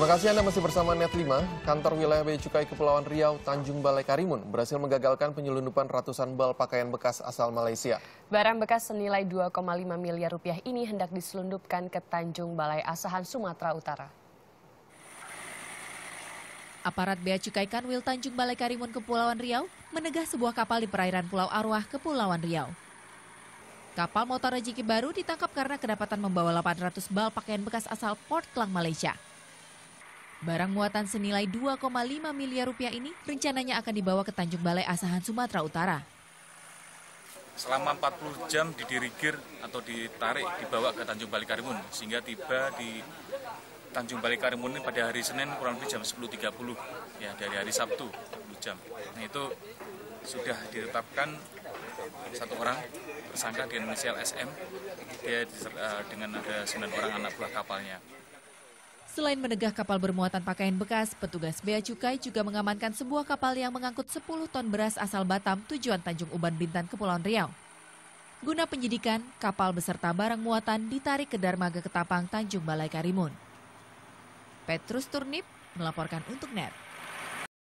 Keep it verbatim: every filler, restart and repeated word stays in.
Terima kasih Anda masih bersama Net lima. Kantor Wilayah Bea Cukai Kepulauan Riau, Tanjung Balai Karimun berhasil menggagalkan penyelundupan ratusan bal pakaian bekas asal Malaysia. Barang bekas senilai dua koma lima miliar rupiah ini hendak diselundupkan ke Tanjung Balai Asahan, Sumatera Utara. Aparat Bea Cukai Kanwil Tanjung Balai Karimun Kepulauan Riau menegah sebuah kapal di perairan Pulau Arwah, Kepulauan Riau. Kapal motor Rezeki Baru ditangkap karena kedapatan membawa delapan ratus bal pakaian bekas asal Port Klang, Malaysia. Barang muatan senilai dua koma lima miliar rupiah ini rencananya akan dibawa ke Tanjung Balai Asahan, Sumatera Utara. Selama empat puluh jam didirigir atau ditarik dibawa ke Tanjung Balai Karimun, sehingga tiba di Tanjung Balai Karimun ini pada hari Senin kurang lebih jam sepuluh tiga puluh, ya dari hari Sabtu sepuluh jam. Nah, itu sudah ditetapkan satu orang tersangka dengan inisial S M, dia dengan ada sembilan orang anak buah kapalnya. Selain menegah kapal bermuatan pakaian bekas, petugas Bea Cukai juga mengamankan sebuah kapal yang mengangkut sepuluh ton beras asal Batam tujuan Tanjung Uban, Bintan, Kepulauan Riau. Guna penyidikan, kapal beserta barang muatan ditarik ke dermaga Ketapang, Tanjung Balai Karimun. Petrus Turnip melaporkan untuk Net.